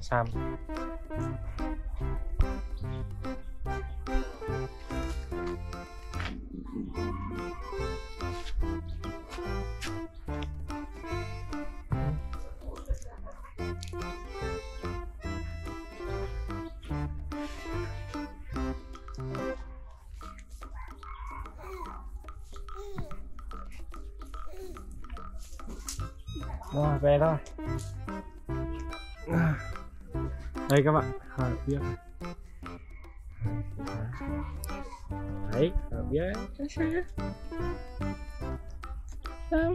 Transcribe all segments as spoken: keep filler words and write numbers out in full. Sam rồi về thôi. Đây các bạn, hờ bia đấy, hờ bia sao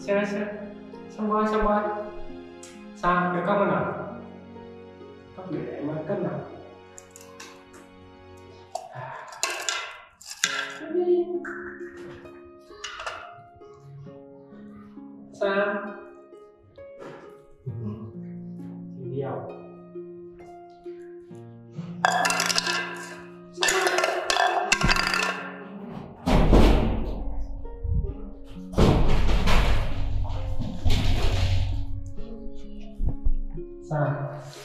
Xem xem, xong qua, xong qua sao cái cốc nào, cốc để em ăn cất nào. Sao? Điều. Thank uh-huh.